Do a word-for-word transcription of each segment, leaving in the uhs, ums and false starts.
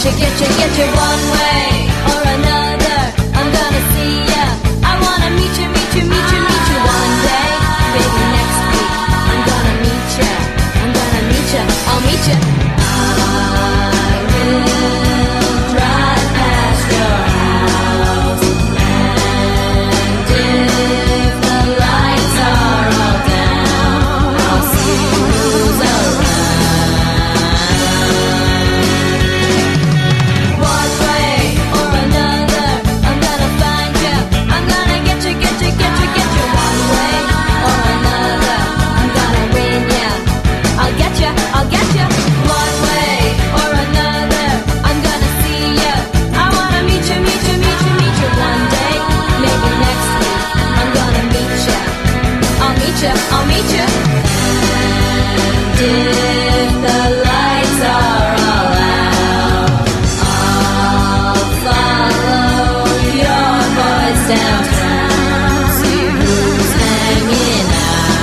Get you, get you, get you one way or another. I'm gonna see ya. I wanna meet you, meet you, meet you, meet you one day. Maybe next week I'm gonna meet ya. I'm gonna meet ya. I'll meet ya. I will drive past your house, and if the lights are all down, I'll see who's around. I'll meet you. And if the lights are all out, I'll follow your voice downtown, see who's hanging out.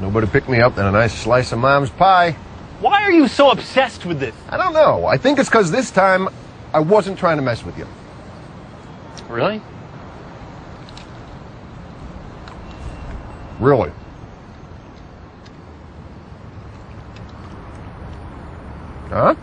Nobody picked me up than a nice slice of mom's pie. Why are you so obsessed with this? I don't know. I think it's because this time I wasn't trying to mess with you. Really? Really. Huh?